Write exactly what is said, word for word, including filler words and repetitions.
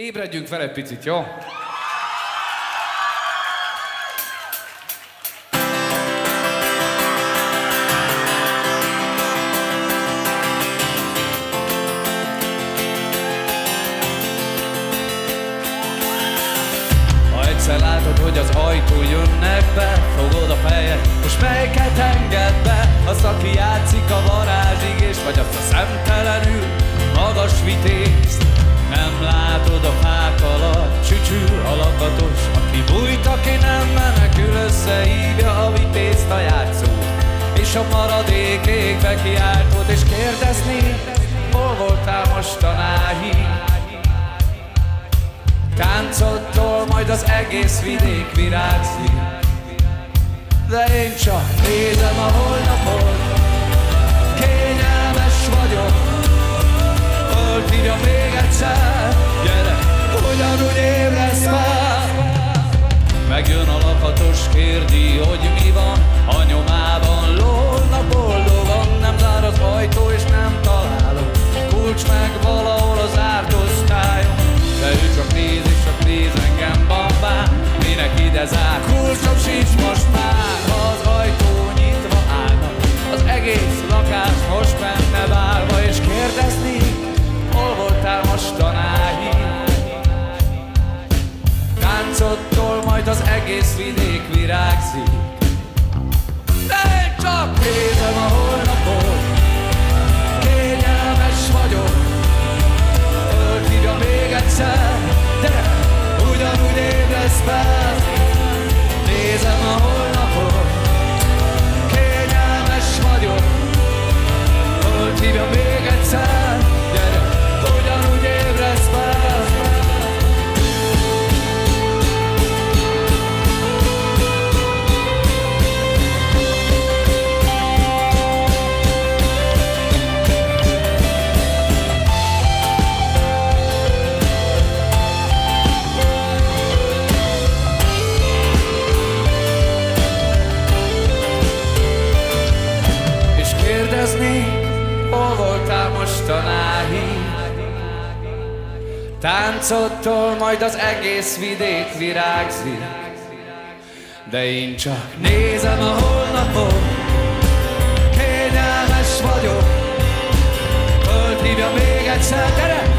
Ébredjünk fel egy picit, jó? Egyszer látod, hogy az ajtó jönnek be, fogod a fejed, most melyiket engedd be? Azt, aki játszik a varázsigést, vagy azt a szemtelenül magas vitézt. Nem látod, a fák alatt csücsül a lakatos, aki bújt, aki nem menekül, összehívja a vitézt, a játszót és a maradék égbe kiáltott, és kérdezni, hol voltál mostanáig? Táncottól majd az egész vidék virágzik, de én csak nézem a holnapot. Kényelmes vagyok, föltírja még egyszer, gyere, ugyanúgy ébresz fel. Megjön a lakatos, kérdi, hogy mi van, a nyomában lóna boldogan. Nem zár az ajtó és nem találom, kulcs meg valahol az ártosztályon. De ő csak néz, és csak néz engem, bambán, minek ide zár, kulcsom sincs most már. Ha az ajtó nyitva állna, az egész lakás most benne várva, és kérdezni, hol voltál mostanáig? Táncottól majd az egész vidék virágzik, de én csak nézem a holnapot. Kényelmes vagyok, fölhívja még egyszer, de ugyanúgy ébresz fel. Nézem a holnapot, kényelmes vagyok, fölhívja még egyszer, gyere, ugyanúgy ébresz fel. Táncottól majd az egész vidék virágzik, de én csak nézem a holnapot. Kényelmes vagyok, fölhívja még egyszer, gyere!